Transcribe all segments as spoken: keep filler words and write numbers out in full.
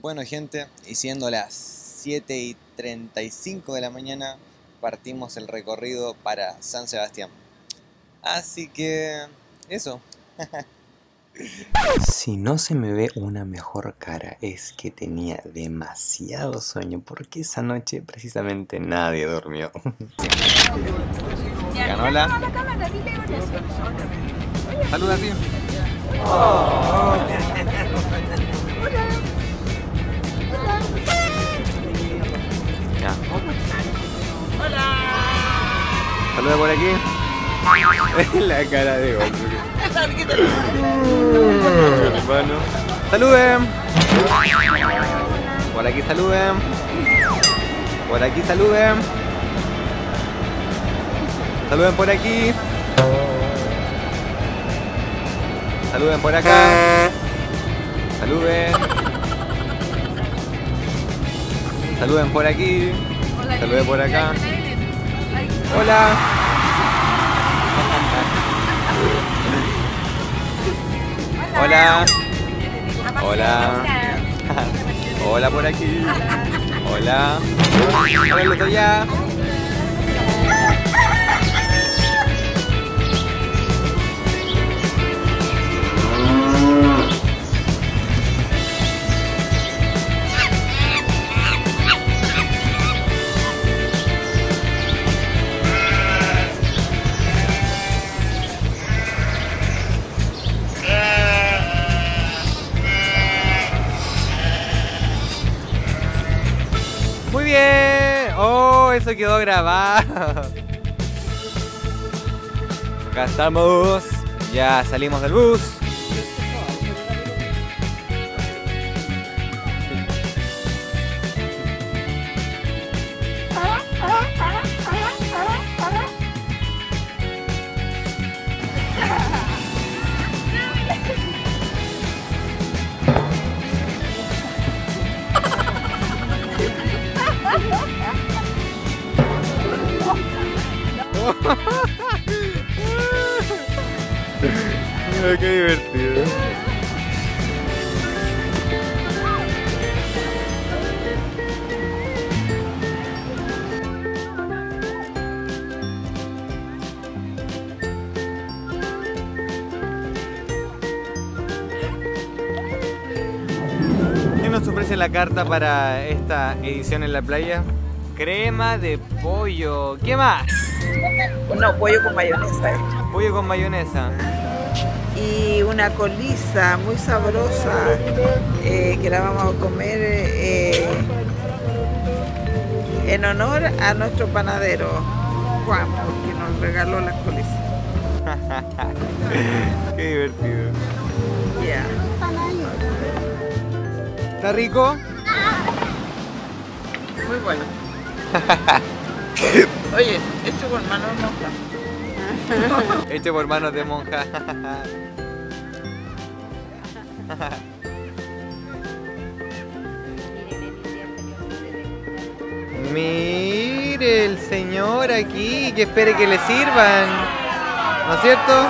Bueno, gente, y siendo las siete y treinta y cinco de la mañana, partimos el recorrido para San Sebastián. Así que... eso. Si no se me ve una mejor cara es que tenía demasiado sueño, porque esa noche precisamente nadie durmió. Ganó la... ¡Saluda, tío! Oh. ¡Hola! ¡Saluda por aquí! La cara de golpe. Bueno, ¡saluden! Por aquí saluden. Por aquí saluden. Saluden por aquí. Saluden por acá. Saluden. Saluden por aquí. Saluden por acá. Hola. Hola. Hola. Hola por aquí. Hola. Hola el otro allá. Eso quedó grabado. Acá estamos. Ya salimos del bus. Qué divertido. ¿Qué nos ofrece la carta para esta edición en la playa? Crema de pollo. ¿Qué más? No, pollo con mayonesa. Eh. Pollo con mayonesa. Y una coliza muy sabrosa eh, que la vamos a comer eh, en honor a nuestro panadero Juan, porque nos regaló las colizas. Qué divertido. Yeah. ¿Está rico? Muy bueno. Oye, hecho con manos monjas. Hecho por manos de monja. Mire el señor aquí, que espere que le sirvan, ¿no es cierto?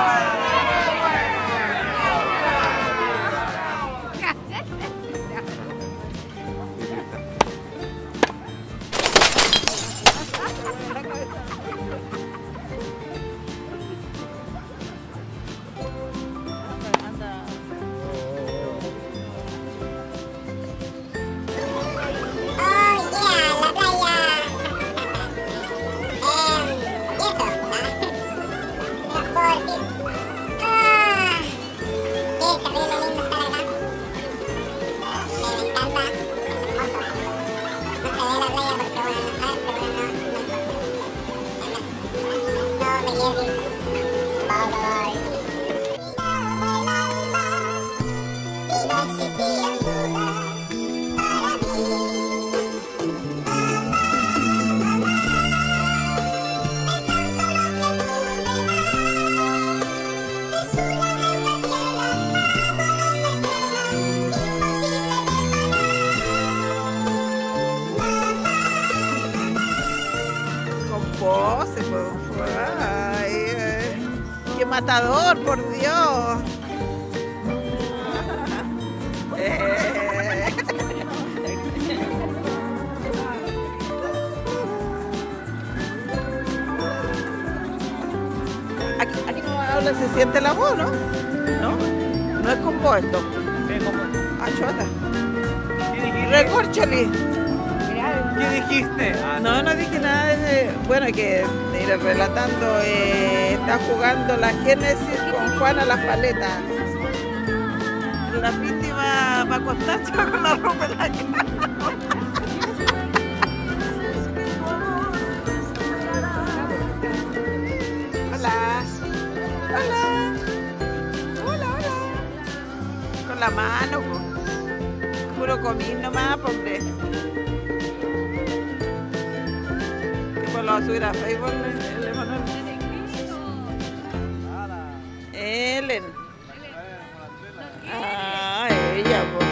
Matador, por Dios. donde se siente el amor, ¿no? No, no es con puesto. Sí, como... Achota. ¿Qué dijiste? Recórchale. ¿Qué dijiste? Ah, no, no dije nada. De... Bueno, que mira, relatando, eh, está jugando la Génesis con Juan a las paletas. La víctima va a acostarse con la ropa en la cama. La mano, puro comín nomás, pobre. Tipo, lo va a subir a Facebook, el, el Emanuel. Elena. Ah, ella, pues.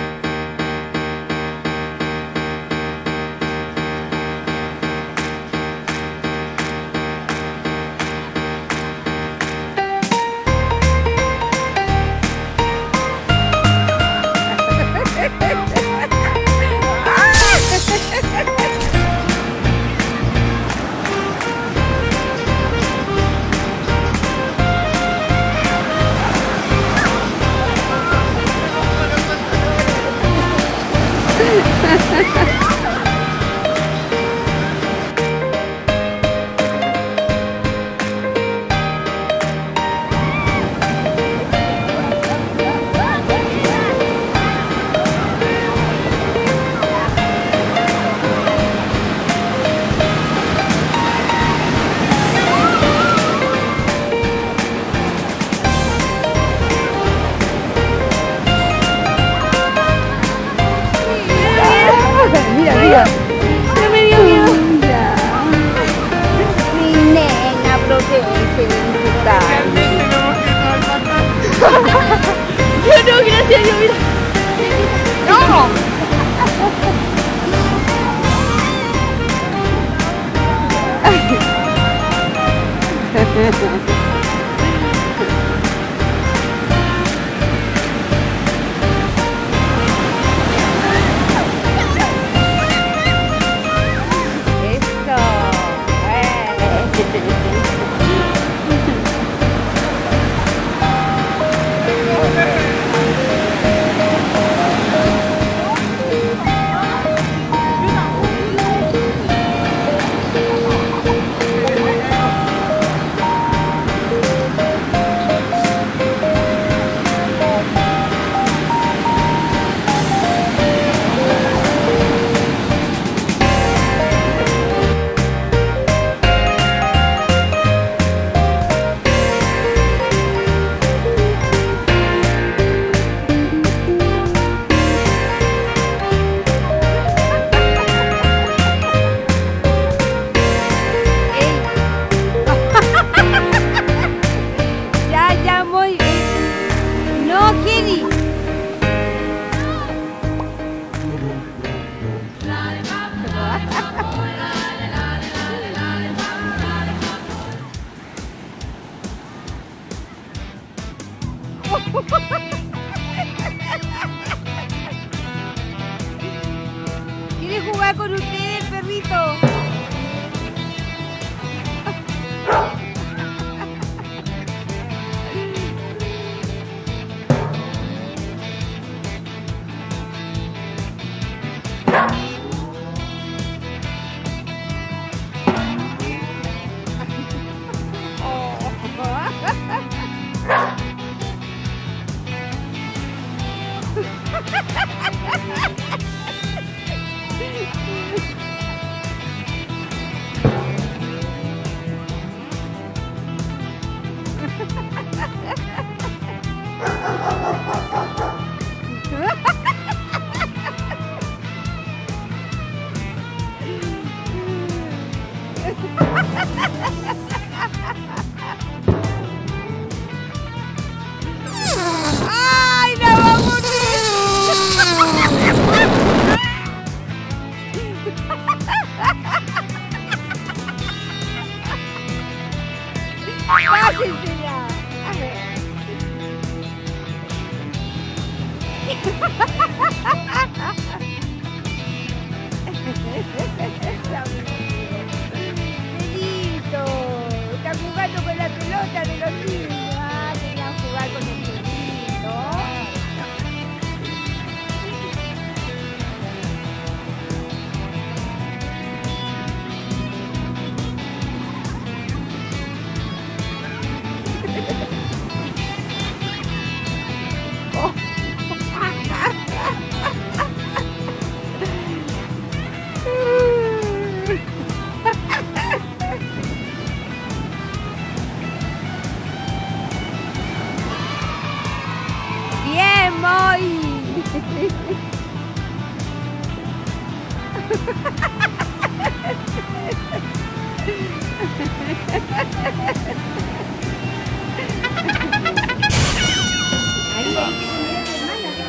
¿Quiere jugar con usted el perrito?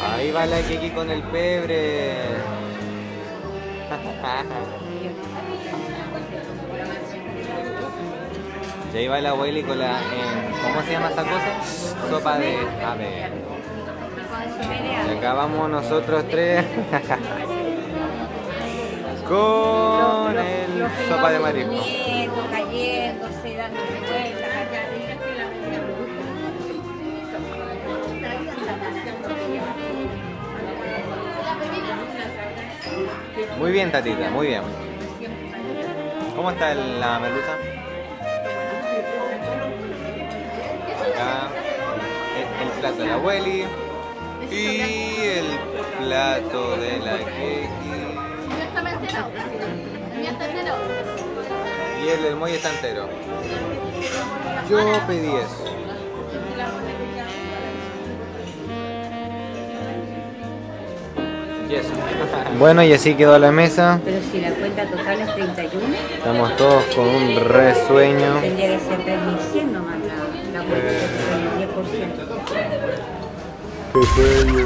Ahí va la Kiki con el pebre. Y ahí va la abuela y con la... Eh, ¿cómo se llama esa cosa? Sopa de... A ver. Y acá vamos nosotros tres. Con los, el los sopa de marisco. Cayéndose, dando vueltas. Muy bien, Tatita, muy bien. ¿Cómo está la merluza? Acá el, el plato de la abueli y el plato de la Kiki. Y el del muelle está entero. Yo pedí eso. Y eso. Bueno, y así quedó la mesa. Pero si la cuenta total es treinta y uno. Estamos todos con un resueño. Tendría que ser tres mil cien nomás la cuenta, el diez por ciento. Qué sueño.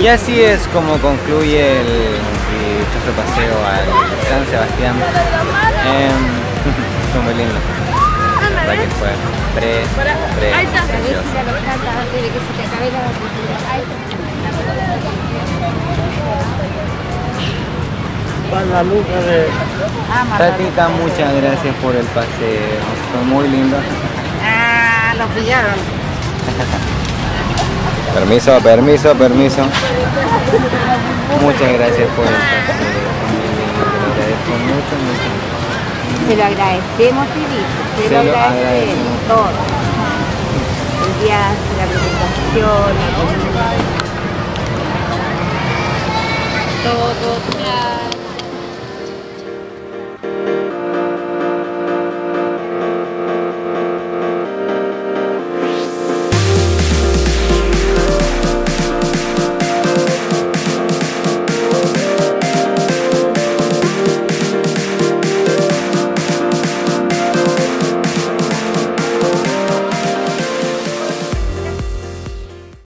Y así es como concluye el dichoso paseo al San Sebastián. Eh, fue muy lindo. La verdad que fue pre, pre, precioso. Tatita, muchas gracias por el paseo. Fue muy lindo. Ah, lo pillaron. Permiso, permiso, permiso. Muchas gracias por estar. Te lo agradezco mucho, mucho. Te lo agradecemos, Tirito. Te lo agradecemos todo. El viaje, la presentación, la comida. Todo, todo.